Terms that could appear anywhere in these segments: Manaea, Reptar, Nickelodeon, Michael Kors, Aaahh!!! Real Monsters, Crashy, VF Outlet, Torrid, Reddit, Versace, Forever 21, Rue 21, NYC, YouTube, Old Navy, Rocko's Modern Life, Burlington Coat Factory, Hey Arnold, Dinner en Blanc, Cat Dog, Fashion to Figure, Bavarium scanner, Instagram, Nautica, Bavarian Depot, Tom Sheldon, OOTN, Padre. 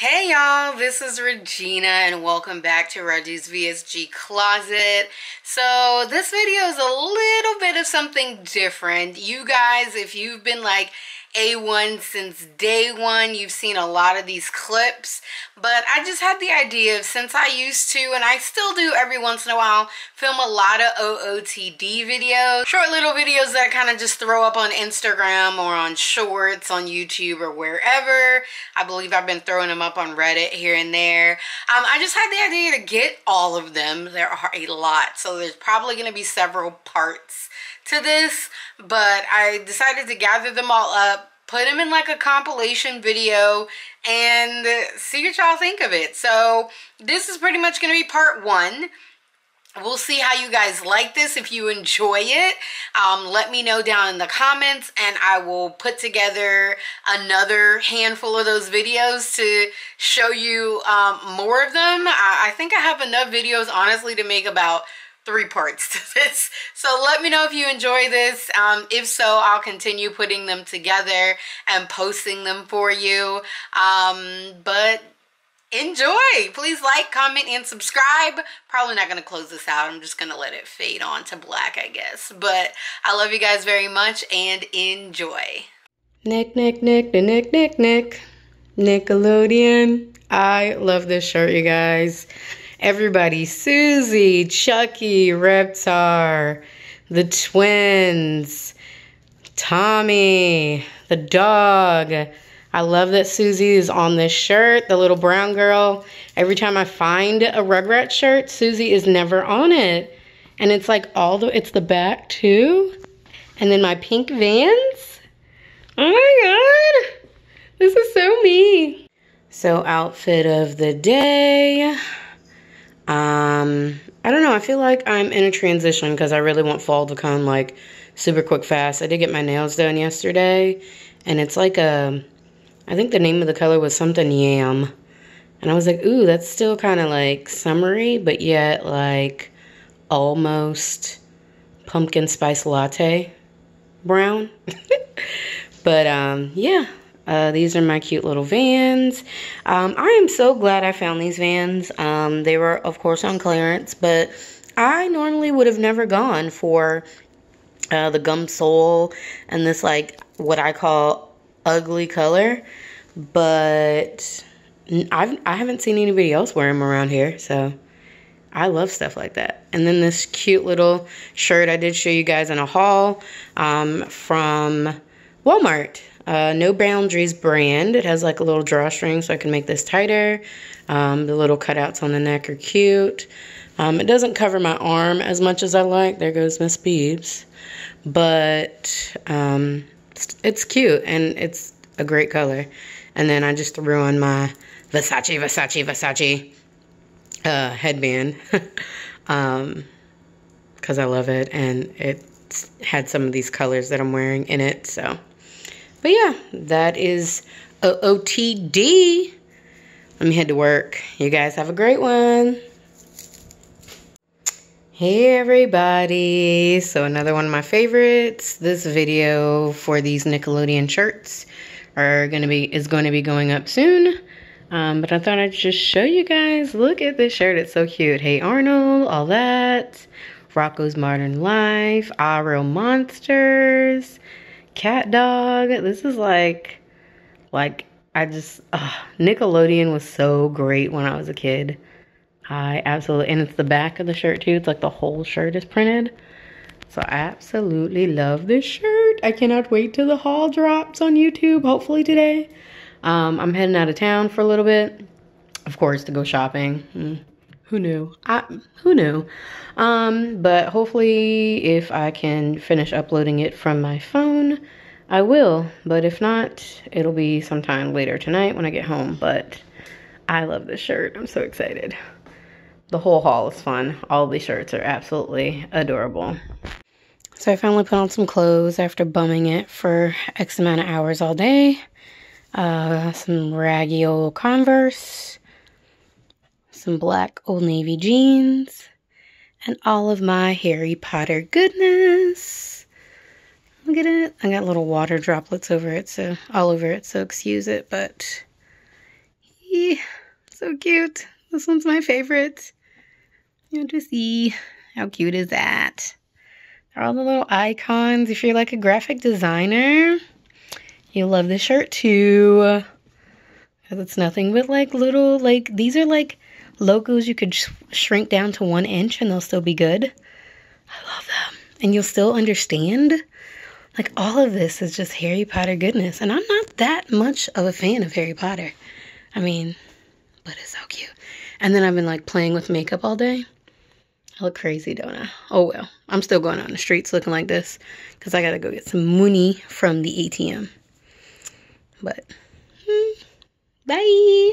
Hey y'all, this is Regina and welcome back to Reggie's VSG Closet. So this video is a little bit of something different. You guys, if you've been like A1 since day one, you've seen a lot of these clips, but I just had the idea of, since I used to, and I still do every once in a while, film a lot of OOTD videos, short little videos that I kind of just throw up on Instagram or on shorts on YouTube or wherever. I believe I've been throwing them up on Reddit here and there. I just had the idea to get all of them. There are a lot, so there's probably going to be several parts to this, but I decided to gather them all up, put them in like a compilation video, and see what y'all think of it. So this is pretty much going to be part one. We'll see how you guys like this. If you enjoy it, let me know down in the comments, and I will put together another handful of those videos to show you more of them. I think I have enough videos, honestly, to make about 3 parts to this. So let me know if you enjoy this. If so, I'll continue putting them together and posting them for you. But enjoy. Please like, comment, and subscribe. Probably not going to close this out. I'm just going to let it fade on to black, I guess. But I love you guys very much and enjoy. Nick. Nickelodeon. I love this shirt, you guys. Everybody, Susie, Chucky, Reptar, the twins, Tommy, the dog. I love that Susie is on this shirt, the little brown girl. Every time I find a Rugrats shirt, Susie is never on it. And it's like it's the back too. And then my pink Vans. Oh my God, this is so me. So outfit of the day. I don't know. I feel like I'm in a transition because I really want fall to come like super quick fast. I did get my nails done yesterday, and it's like I think the name of the color was something yam. And I was like, ooh, that's still kind of like summery, but yet like almost pumpkin spice latte brown. But yeah. These are my cute little Vans. I am so glad I found these Vans. They were, of course, on clearance, but I normally would have never gone for the gum sole and this, like, what I call ugly color. But I haven't seen anybody else wear them around here, so I love stuff like that. And then this cute little shirt I did show you guys in a haul from Walmart. No Boundaries brand. It has like a little drawstring, so I can make this tighter. The little cutouts on the neck are cute. It doesn't cover my arm as much as I like. There goes Miss Beebs. But it's cute, and it's a great color. And then I just threw on my Versace headband because I love it, and it had some of these colors that I'm wearing in it, so. But yeah, that is OOTD. Let me head to work. You guys have a great one. Hey everybody. So another one of my favorites. This video for these Nickelodeon shirts is going to be going up soon. But I thought I'd just show you guys. Look at this shirt. It's so cute. Hey Arnold, all that. Rocko's Modern Life. Aaahh!!! Real Monsters. Cat Dog. This is like I just, Nickelodeon was so great when I was a kid. I absolutely, and it's the back of the shirt too. It's like the whole shirt is printed. So I absolutely love this shirt. I cannot wait till the haul drops on YouTube, hopefully today. I'm heading out of town for a little bit, of course, to go shopping. Who knew? Who knew? But hopefully if I can finish uploading it from my phone, I will. But if not, it'll be sometime later tonight when I get home. But I love this shirt. I'm so excited. The whole haul is fun. All these shirts are absolutely adorable. So I finally put on some clothes after bumming it for X amount of hours all day. Some raggy old Converse. Some black Old Navy jeans, and all of my Harry Potter goodness. Look at it. I got little water droplets over it, so all over it, so excuse it, but yeah, So cute. This one's my favorite. You want to see how cute is that? They're all the little icons. If you're like a graphic designer, you'll love this shirt too. Because it's nothing but like little, like, these are like logos you could shrink down to 1 inch and they'll still be good. I love them. And you'll still understand. Like, all of this is just Harry Potter goodness. And I'm not that much of a fan of Harry Potter. I mean, but it's so cute. And then I've been like playing with makeup all day. I look crazy, don't I? Oh well. I'm still going out in the streets looking like this. Because I gotta go get some money from the ATM. But, bye!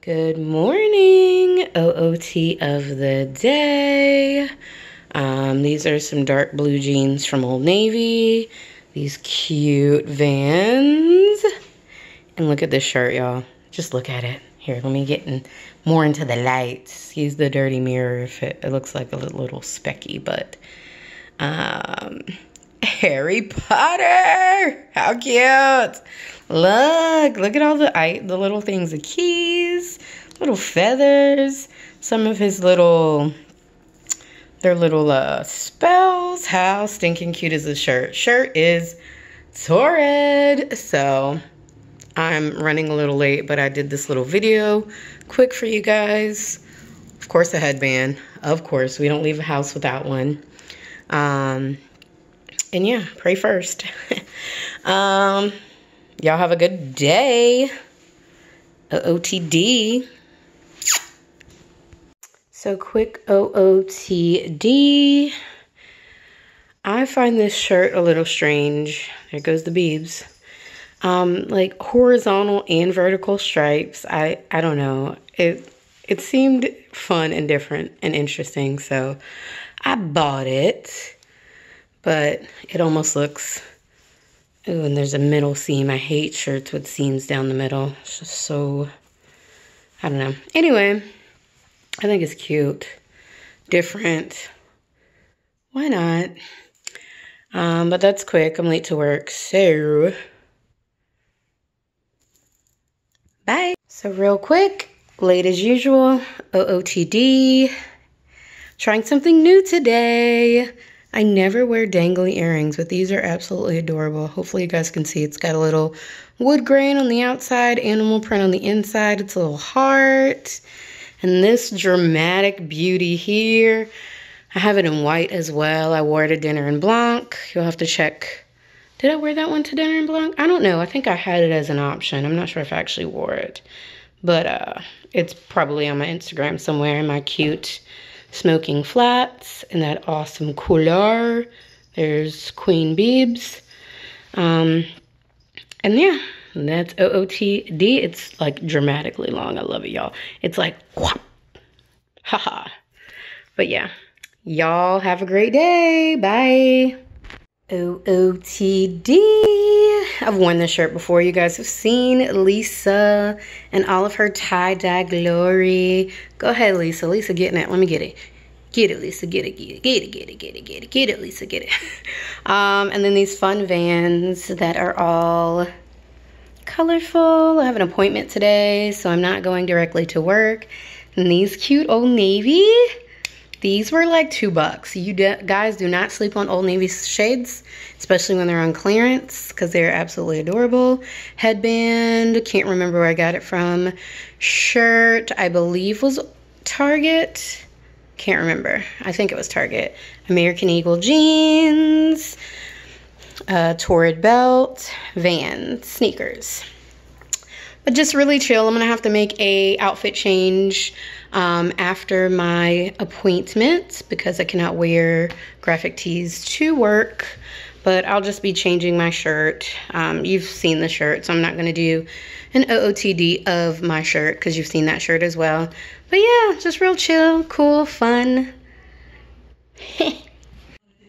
Good morning! OOT of the day. These are some dark blue jeans from Old Navy. These cute Vans. And look at this shirt, y'all. Just look at it. Here, let me get in more into the lights. Use the dirty mirror if it looks like a little specky, but... Harry Potter! How cute! Look at all the little things. The keys, little feathers, some of his little... Their little spells. How stinking cute is this shirt? Shirt is Torrid. So I'm running a little late, but I did this little video quick for you guys. Of course, a headband. Of course, we don't leave a house without one. And yeah, pray first. Y'all have a good day. OOTD. So quick OOTD. I find this shirt a little strange. There goes the beebs. Like horizontal and vertical stripes. I don't know. It seemed fun and different and interesting, so I bought it. But it almost looks... Ooh, and there's a middle seam. I hate shirts with seams down the middle. It's just so... I don't know. Anyway... I think it's cute, different, why not? But that's quick, I'm late to work, so bye. So real quick, late as usual, OOTD, trying something new today. I never wear dangly earrings, but these are absolutely adorable. Hopefully you guys can see it's got a little wood grain on the outside, animal print on the inside, it's a little heart. And this dramatic beauty here, I have it in white as well. I wore it to Dinner en Blanc. You'll have to check. Did I wear that one to Dinner en Blanc? I don't know. I think I had it as an option. I'm not sure if I actually wore it. But it's probably on my Instagram somewhere in my cute smoking flats and that awesome collar. There's Queen Biebs. And yeah. And that's OOTD. It's like dramatically long. I love it, y'all. It's like, whop. Haha. But yeah, y'all have a great day. Bye. OOTD. I've worn this shirt before. You guys have seen Lisa and all of her tie-dye glory. Go ahead, Lisa. Lisa, get in it. Let me get it. Get it, Lisa. Get it, get it, get it, get it, get it, get it, get it, Lisa. Get it. And then these fun Vans that are all... colorful. I have an appointment today, so I'm not going directly to work. And these cute Old Navy, these were like $2. You guys do not sleep on Old Navy shades, especially when they're on clearance, because they're absolutely adorable. Headband, can't remember where I got it from. Shirt, I believe was Target. Can't remember. I think it was Target. American Eagle jeans. Torrid belt, Van, sneakers. But just really chill. I'm going to have to make a outfit change after my appointment because I cannot wear graphic tees to work. But I'll just be changing my shirt. You've seen the shirt, so I'm not going to do an OOTD of my shirt because you've seen that shirt as well. But yeah, just real chill, cool, fun.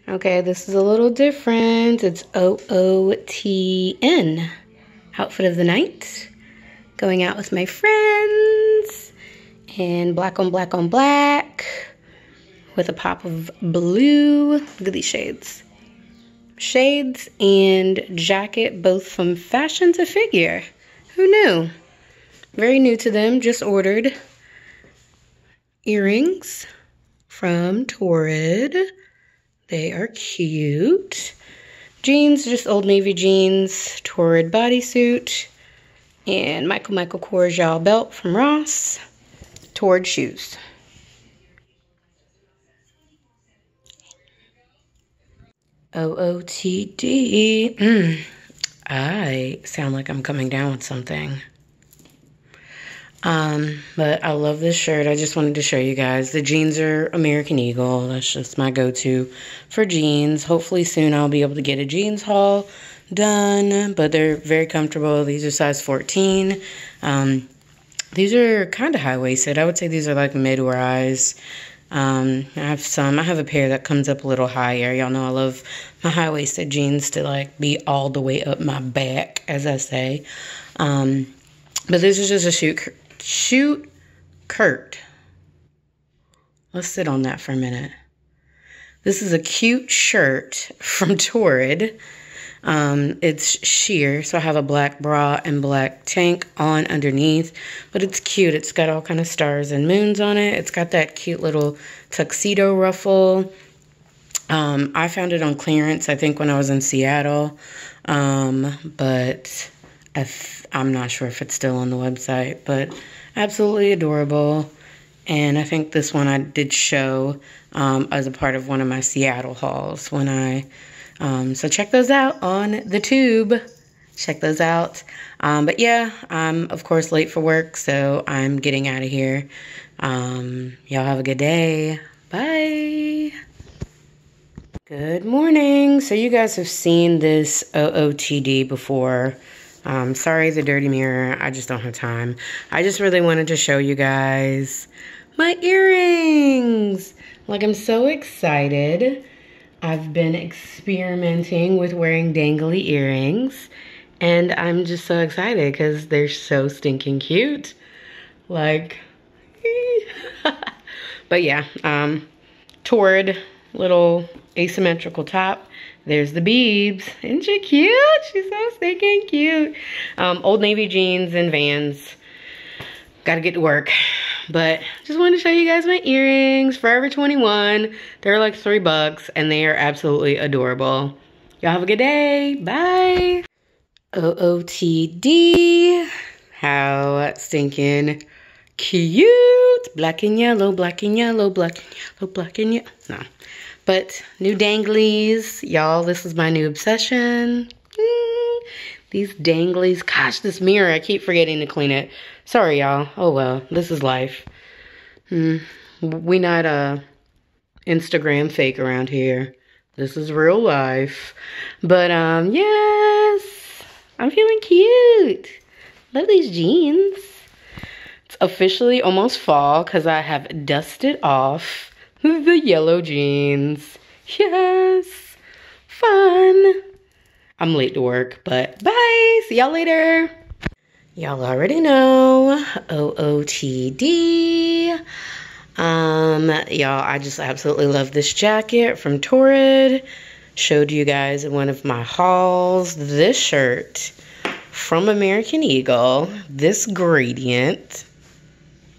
Okay, this is a little different. It's OOTN. Outfit of the night. Going out with my friends. And black on black on black. With a pop of blue. Look at these shades. Shades and jacket, both from Fashion to Figure. Who knew? Very new to them. Just ordered earrings from Torrid. They are cute. Jeans, just Old Navy jeans. Torrid bodysuit. And Michael Kors Y'all belt from Ross. Torrid shoes. OOTD. I sound like I'm coming down with something. But I love this shirt. I just wanted to show you guys. The jeans are American Eagle. That's just my go-to for jeans. Hopefully soon I'll be able to get a jeans haul done, but they're very comfortable. These are size 14. These are kind of high-waisted. I would say these are like mid-rise. I have a pair that comes up a little higher. Y'all know I love my high-waisted jeans to like be all the way up my back, as I say. But this is just a shoot skirt. Let's sit on that for a minute. This is a cute shirt from Torrid. It's sheer, so I have a black bra and black tank on underneath, but it's cute. It's got all kind of stars and moons on it. It's got that cute little tuxedo ruffle. I found it on clearance, I think, when I was in Seattle, but I'm not sure if it's still on the website, but absolutely adorable. And I think this one I did show as a part of one of my Seattle hauls when I... so check those out on the tube. Check those out. But yeah, I'm of course late for work, so I'm getting out of here. Y'all have a good day. Bye. Good morning. So you guys have seen this OOTD before. Sorry, the dirty mirror. I just don't have time. I just really wanted to show you guys my earrings. Like, I'm so excited. I've been experimenting with wearing dangly earrings, and I'm just so excited because they're so stinking cute. Like, but yeah, Torrid little asymmetrical top. There's the beebs. Isn't she cute? She's so stinking cute. Old Navy jeans and Vans. Gotta get to work. But just wanted to show you guys my earrings. Forever 21. They're like $3 and they are absolutely adorable. Y'all have a good day. Bye. OOTD. How stinking cute. Black and yellow, black and yellow, black and yellow, black and yellow. No. But new danglies. Y'all, this is my new obsession. These danglies. Gosh, this mirror. I keep forgetting to clean it. Sorry, y'all. Oh, well. This is life. We not Instagram fake around here. This is real life. But, yes. I'm feeling cute. Love these jeans. It's officially almost fall because I have dusted off the yellow jeans. Yes. Fun. I'm late to work, but bye. See y'all later. Y'all already know. OOTD. Y'all, I just absolutely love this jacket from Torrid. Showed you guys in one of my hauls. This shirt from American Eagle. This gradient.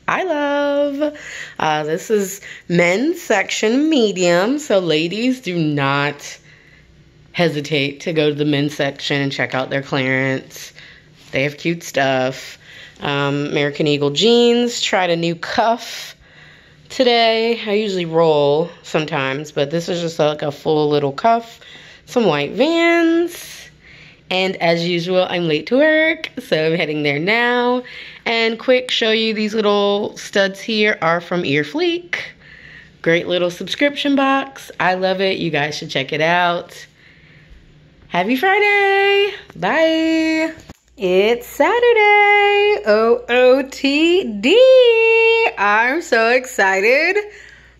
I love. This is men's section medium. So ladies, do not hesitate to go to the men's section and check out their clearance. They have cute stuff. American Eagle jeans. Tried a new cuff today. I usually roll sometimes, but this is just like a full little cuff. Some white Vans. And as usual, I'm late to work, so I'm heading there now. And quick show you these little studs here are from Earfleek. Great little subscription box. I love it. You guys should check it out. Happy Friday. Bye. It's Saturday. OOTD. I'm so excited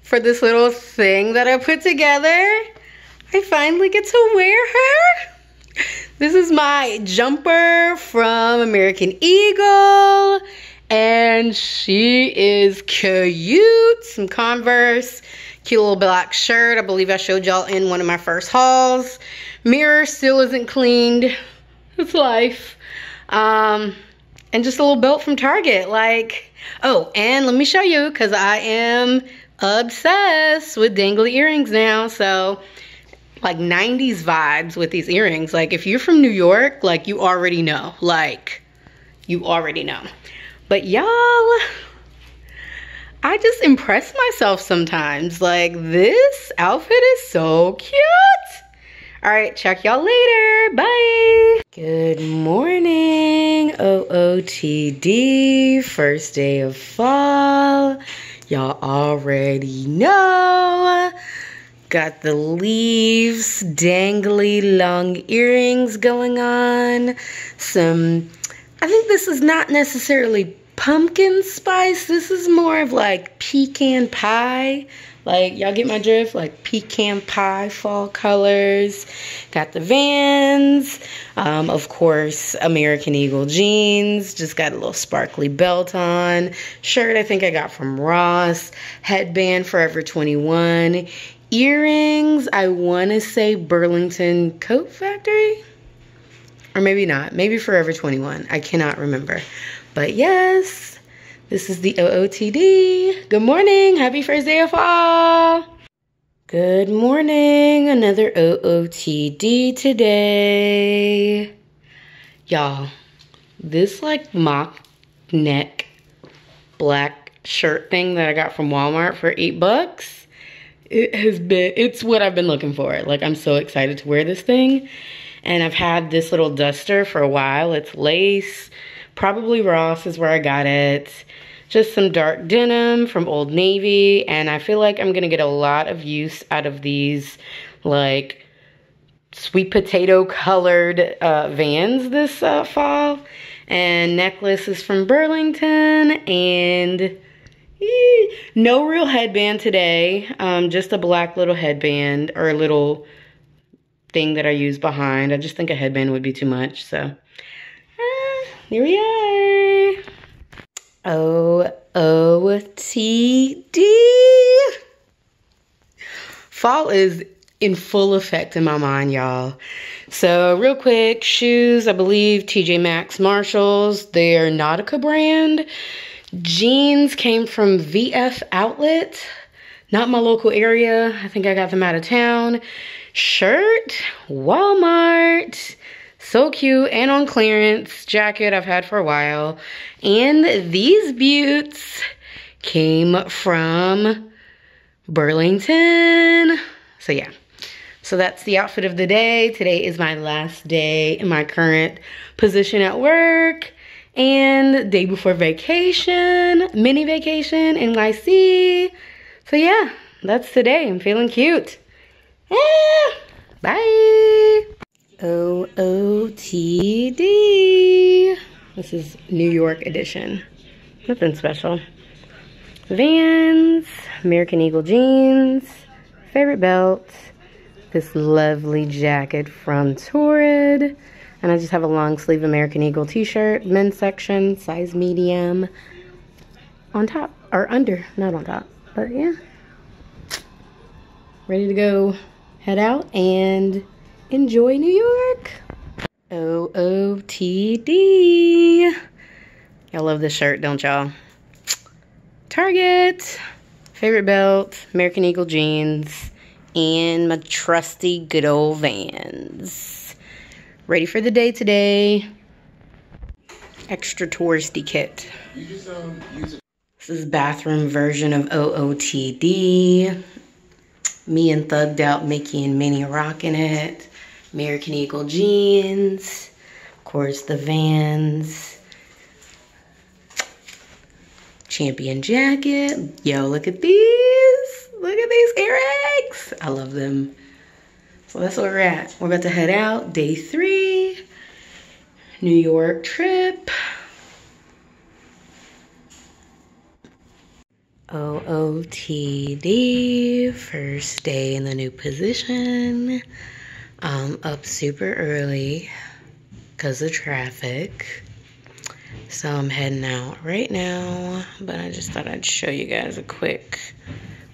for this little thing that I put together. I finally get to wear her. This is my jumper from American Eagle. And she is cute. Some Converse. Cute little black shirt. I believe I showed y'all in one of my first hauls. Mirror still isn't cleaned. It's life. And just a little belt from Target. Like, oh, and let me show you, because I am obsessed with dangly earrings now. So, like, 90s vibes with these earrings. Like, if you're from New York, like, you already know. Like, you already know. But y'all, I just impress myself sometimes. Like, this outfit is so cute. All right, check y'all later. Bye. Good morning, OOTD. First day of fall. Y'all already know. Got the leaves, dangly long earrings going on. Some, I think this is not necessarily pumpkin spice. This is more of like pecan pie. Like, y'all get my drift? Like, pecan pie fall colors. Got the Vans. Of course, American Eagle jeans. Just got a little sparkly belt on. Shirt I think I got from Ross. Headband, Forever 21. Earrings, I want to say Burlington Coat Factory? Or maybe not. Maybe Forever 21. I cannot remember. But yes. This is the OOTD. Good morning. Happy first day of fall. Good morning. Another OOTD today. Y'all, this like mock neck black shirt thing that I got from Walmart for $8, it's what I've been looking for. Like, I'm so excited to wear this thing. And I've had this little duster for a while. It's lace. Probably Ross is where I got it. Just some dark denim from Old Navy. And I feel like I'm going to get a lot of use out of these like sweet potato colored Vans this fall. And necklace is from Burlington. And no real headband today. Just a black little headband or a little thing that I use behind. I just think a headband would be too much. So. Here we are. OOTD. Fall is in full effect in my mind, y'all. So real quick, shoes, I believe TJ Maxx, Marshalls, their Nautica brand. Jeans came from VF Outlet. Not my local area. I think I got them out of town. Shirt, Walmart. So cute and on clearance. Jacket I've had for a while. And these beauts came from Burlington. So yeah. So that's the outfit of the day. Today is my last day in my current position at work. And day before vacation. Mini vacation in NYC. So yeah. That's today. I'm feeling cute. Ah, bye. OOTD. This is New York edition. Nothing special. Vans, American Eagle jeans, favorite belt, this lovely jacket from Torrid, and I just have a long sleeve American Eagle t-shirt, men's section, size medium, on top, or under, not on top, but yeah. Ready to go head out and enjoy New York. OOTD. Y'all love this shirt, don't y'all? Target. Favorite belt. American Eagle jeans. And my trusty good old Vans. Ready for the day today. Extra touristy kit. This is bathroom version of OOTD. Me and Thugged Out Mickey and Minnie rocking it. American Eagle jeans, of course the Vans, Champion jacket. Yo, look at these. Look at these earrings. I love them. So that's where we're at. We're about to head out. Day 3, New York trip. OOTD, first day in the new position. Up super early because of traffic, so I'm heading out right now, but I just thought I'd show you guys a quick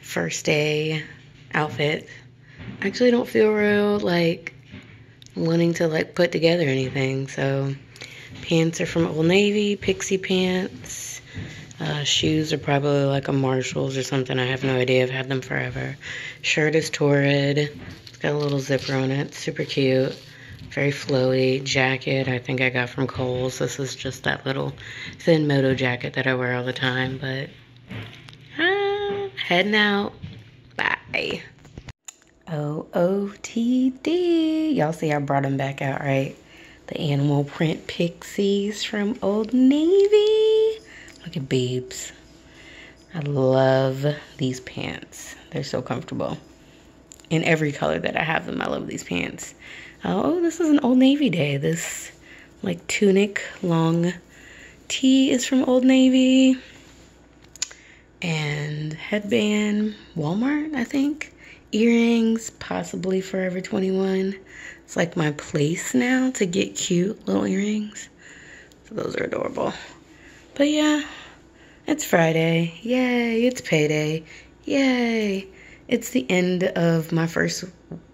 first day outfit. I actually don't feel real like wanting to like put together anything, so Pants are from Old Navy, Pixie Pants. Shoes are probably like a Marshalls or something. I have no idea. I've had them forever. Shirt is Torrid. It's got a little zipper on it. Super cute. Very flowy. Jacket I think I got from Kohl's. This is just that little thin moto jacket that I wear all the time. But heading out. Bye. OOTD. Y'all see I brought them back out, right? The animal print pixies from Old Navy. Look at babes. I love these pants. They're so comfortable. In every color that I have them, I love these pants. Oh, this is an Old Navy day. This like tunic long tee is from Old Navy. And headband, Walmart, I think. Earrings, possibly Forever 21. It's like my place now to get cute little earrings. So those are adorable. But yeah, it's Friday. Yay, it's payday. Yay. It's the end of my first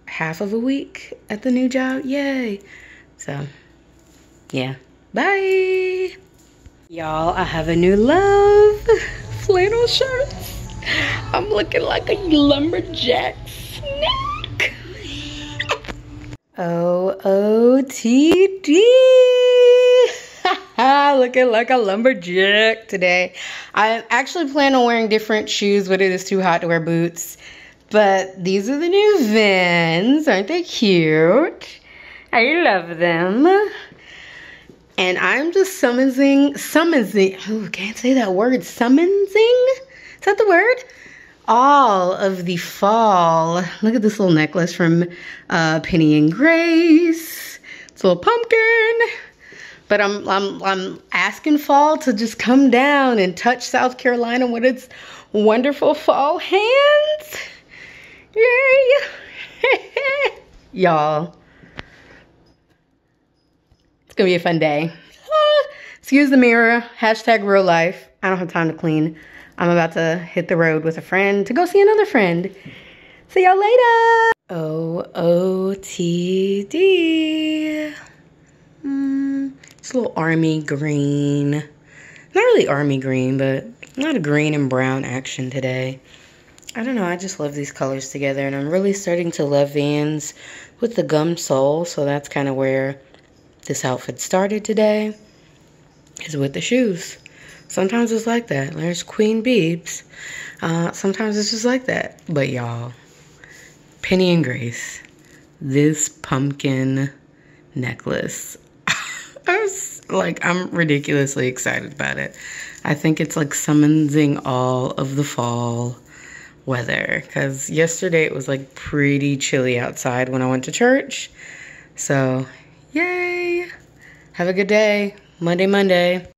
half of a week at the new job. Yay. So, yeah. Bye. Y'all, I have a new love. Flannel shirts. I'm looking like a lumberjack snack. OOTD. Looking like a lumberjack today. I actually plan on wearing different shoes, but it is too hot to wear boots. But these are the new Vans. Aren't they cute? I love them. And I'm just summonsing. Oh, can't say that word. Summonsing? Is that the word? All of the fall. Look at this little necklace from Penny and Grace. It's a little pumpkin. But I'm asking fall to just come down and touch South Carolina with its wonderful fall hands. Yay! Y'all, it's gonna be a fun day. Excuse the mirror. Hashtag real life. I don't have time to clean. I'm about to hit the road with a friend to go see another friend. See y'all later. OOTD. It's a little army green. Not really army green, but not a green and brown action today. I don't know. I just love these colors together. And I'm really starting to love Vans with the gum sole. So that's kind of where this outfit started today, is with the shoes. Sometimes it's like that. There's Queen Beebs. Sometimes it's just like that. But y'all, Penny and Grace, this pumpkin necklace. I'm ridiculously excited about it. I think it's like summoning all of the fall weather. Because yesterday it was like pretty chilly outside when I went to church. So, yay. Have a good day. Monday.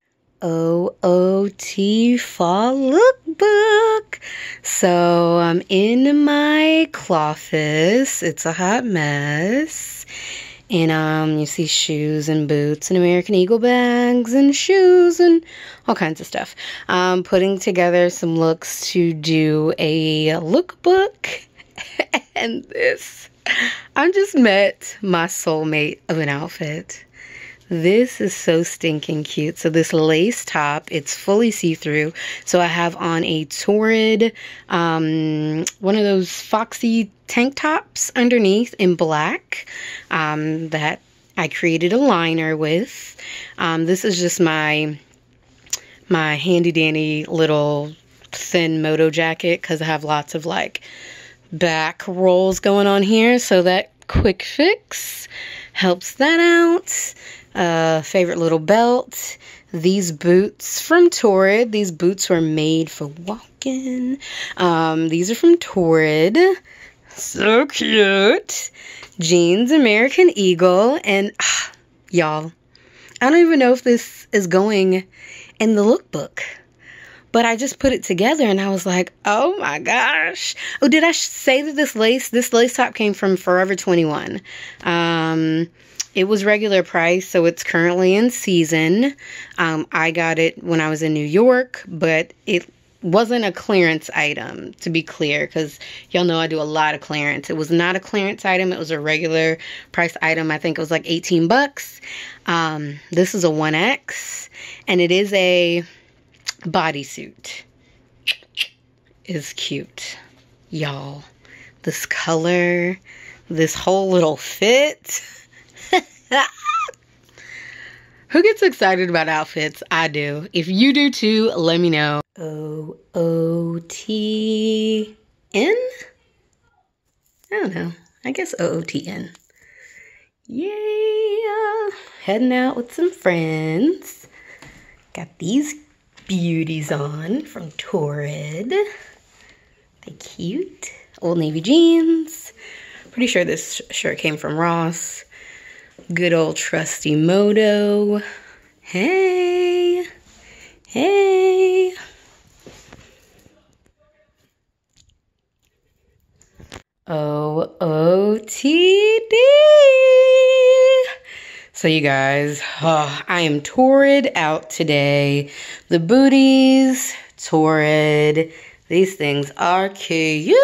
OOT fall lookbook. So I'm in my clothes. It's a hot mess. And you see shoes and boots and American Eagle bags and shoes and all kinds of stuff. I'm putting together some looks to do a lookbook. And this, I just met my soulmate of an outfit. This is so stinking cute. So this lace top, it's fully see-through. So I have on a Torrid, one of those foxy tank tops underneath in black that I created a liner with. This is just my handy-dandy little thin moto jacket because I have lots of like back rolls going on here. So that quick fix helps that out. Favorite little belt. These boots from Torrid. These boots were made for walking. These are from Torrid. So cute. Jeans, American Eagle. And y'all, I don't even know if this is going in the lookbook. But I just put it together and I was like, oh my gosh. Oh, did I say that this lace top came from Forever 21? It was regular price, so it's currently in season. I got it when I was in New York, but it wasn't a clearance item, to be clear, because y'all know I do a lot of clearance. It was not a clearance item. It was a regular price item. I think it was like 18 bucks. This is a 1X, and it is a bodysuit. It's cute. Y'all, this color, this whole little fit. Who gets excited about outfits? I do. If you do too, let me know. O-O-T-N? I don't know. I guess O-O-T-N. Yeah. Heading out with some friends. Got these beauties on from Torrid. They're cute. Old Navy jeans. Pretty sure this shirt came from Ross. Good old trusty Moto. Hey. Hey. O-O-T-D. So you guys, I am Torrid out today. The booties, Torrid. These things are cute.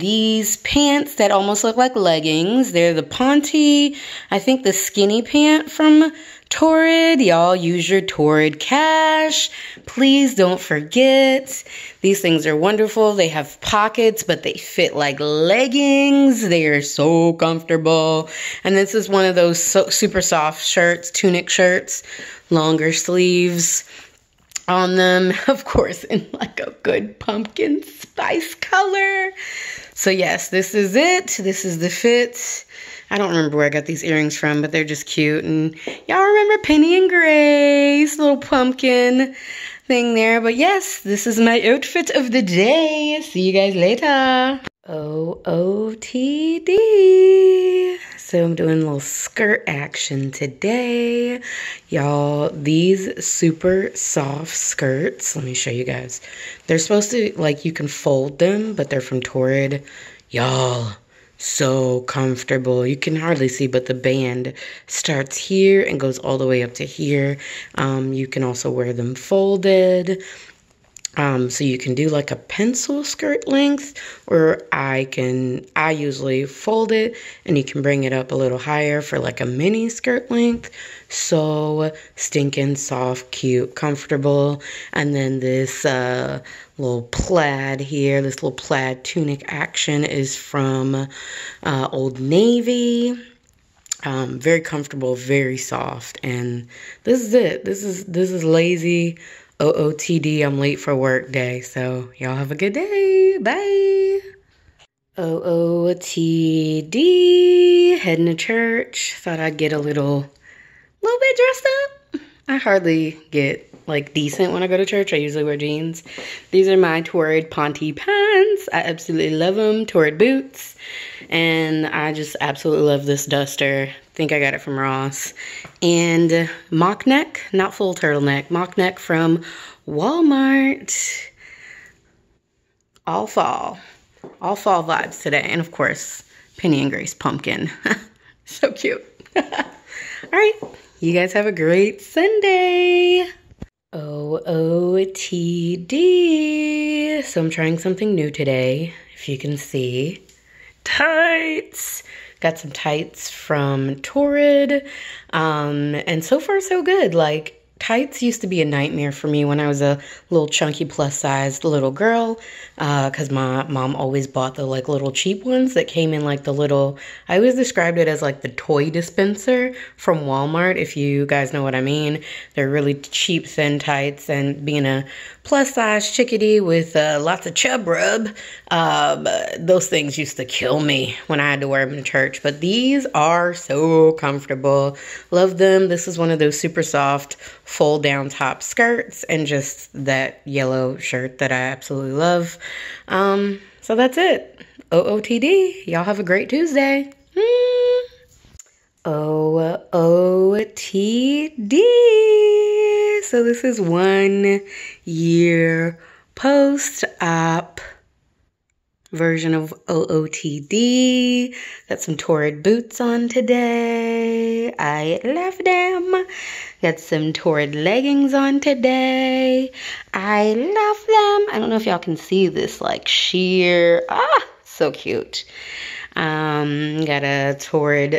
These pants that almost look like leggings, they're the Ponte, I think the skinny pant from Torrid. Y'all use your Torrid cash. Please don't forget. These things are wonderful. They have pockets, but they fit like leggings. They are so comfortable. And this is one of those super soft shirts, tunic shirts, longer sleeves on them, of course, in like a good pumpkin spice color. So yes, this is it. This is the fit. I don't remember where I got these earrings from, but they're just cute. And y'all remember Penny and Grace, little pumpkin thing there. But yes, this is my outfit of the day. See you guys later. O-O-T-D. So I'm doing a little skirt action today. Y'all, these super soft skirts, let me show you guys. They're supposed to, like, you can fold them, but they're from Torrid. Y'all, so comfortable. You can hardly see, but the band starts here and goes all the way up to here. You can also wear them folded. So you can do like a pencil skirt length, or I usually fold it and you can bring it up a little higher for like a mini skirt length. So stinking soft, cute, comfortable. And then this little plaid here, this little plaid tunic action is from Old Navy. Very comfortable, very soft. And this is it. This is lazy. O-O-T-D, I'm late for work day, so y'all have a good day. Bye. O-O-T-D, heading to church. Thought I'd get a little bit dressed up. I hardly get, like, decent when I go to church. I usually wear jeans. These are my Torrid Ponte pants. I absolutely love them. Torrid boots. And I just absolutely love this duster. I think I got it from Ross. And mock neck, not full turtleneck, mock neck from Walmart. All fall. All fall vibes today. And of course, Penny and Grace pumpkin. So cute. All right. You guys have a great Sunday. O-O-T-D. So I'm trying something new today, if you can see. Tights. Got some tights from Torrid. And so far so good. Like, tights used to be a nightmare for me when I was a little chunky plus sized little girl, because my mom always bought the like little cheap ones that came in like the little, I always described it as like the toy dispenser from Walmart, if you guys know what I mean. They're really cheap thin tights, and being a plus size chickadee with lots of chub rub, those things used to kill me when I had to wear them to church. But these are so comfortable. Love them. This is one of those super soft fold down top skirts, and just that yellow shirt that I absolutely love. So that's it. O-O-T-D. Y'all have a great Tuesday. O-O-T-D. So this is 1 year post-op version of OOTD. Got some Torrid boots on today. I love them. Got some Torrid leggings on today. I love them. I don't know if y'all can see this like sheer. Ah, so cute. Got a Torrid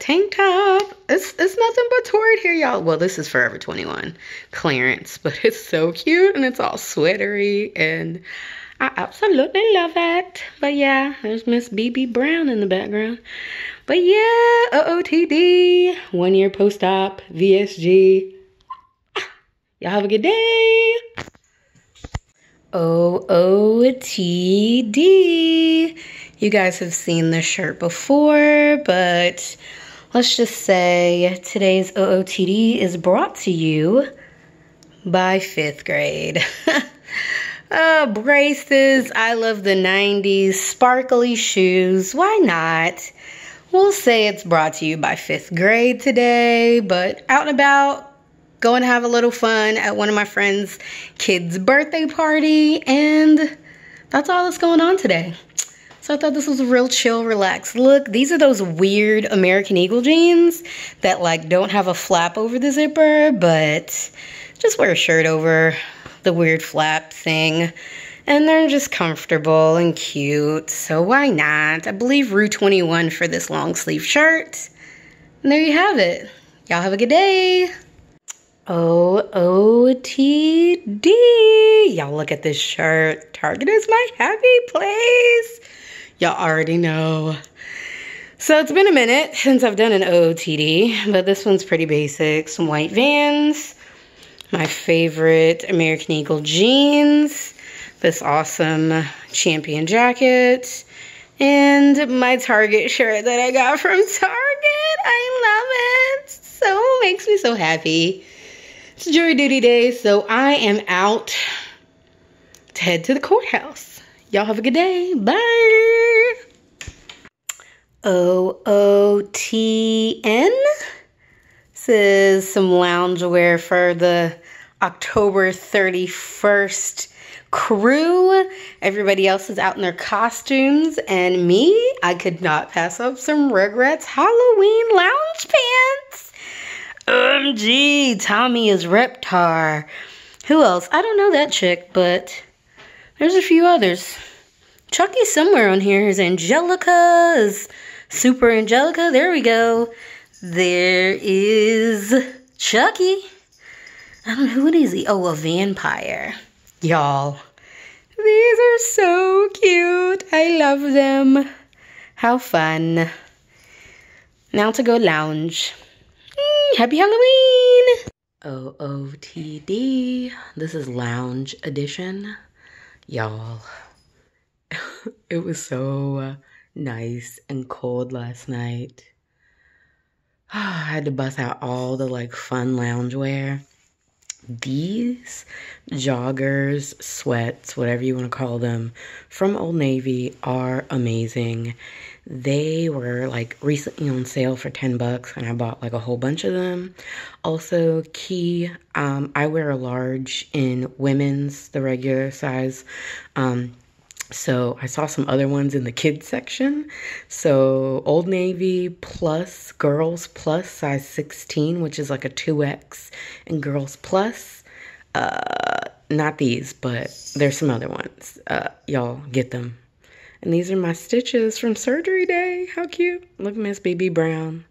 tank top. It's nothing but Torrid here, y'all. Well, this is Forever 21 clearance, but it's so cute and it's all sweatery and I absolutely love it. But yeah, there's Miss BB Brown in the background. But yeah, OOTD, 1 year post-op, VSG. Y'all have a good day. OOTD. You guys have seen this shirt before, but let's just say today's OOTD is brought to you by 5th grade. Braces, I love the 90s, sparkly shoes, why not? We'll say it's brought to you by 5th grade today, but out and about, go and have a little fun at one of my friend's kids' birthday party, and that's all that's going on today. So I thought this was a real chill, relaxed look. These are those weird American Eagle jeans that like don't have a flap over the zipper, but just wear a shirt over the weird flap thing, and they're just comfortable and cute, so why not? I believe Rue 21 for this long sleeve shirt, and there you have it. Y'all have a good day. OOTD. Y'all look at this shirt. Target is my happy place. Y'all already know. So it's been a minute since I've done an OOTD, but this one's pretty basic. Some white Vans. My favorite American Eagle jeans, this awesome Champion jacket, and my Target shirt that I got from Target. I love it. So makes me so happy. It's jury duty day, so I am out to head to the courthouse. Y'all have a good day. Bye. OOTN. This is some loungewear for the October 31st crew. Everybody else is out in their costumes, and me, I could not pass up some Rugrats Halloween lounge pants. OMG, Tommy is Reptar. Who else? I don't know that chick, but there's a few others. Chucky's somewhere on here. Is Angelica? Is Super Angelica? There we go. There is Chucky. I don't know who it is. Oh, a vampire. Y'all, these are so cute. I love them. How fun. Now to go lounge. Happy Halloween. OOTD. This is lounge edition. Y'all, it was so nice and cold last night. I had to bust out all the like fun loungewear. These joggers, sweats, whatever you want to call them, from Old Navy are amazing. They were like recently on sale for $10 and I bought like a whole bunch of them. Also key, I wear a large in women's, the regular size. So I saw some other ones in the kids section. So Old Navy plus girls plus size 16, which is like a 2X, and girls plus, not these, but there's some other ones. Y'all get them. And these are my stitches from surgery day. How cute. Look, Miss BB Brown.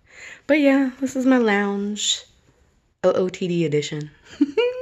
But yeah, this is my lounge OOTD edition.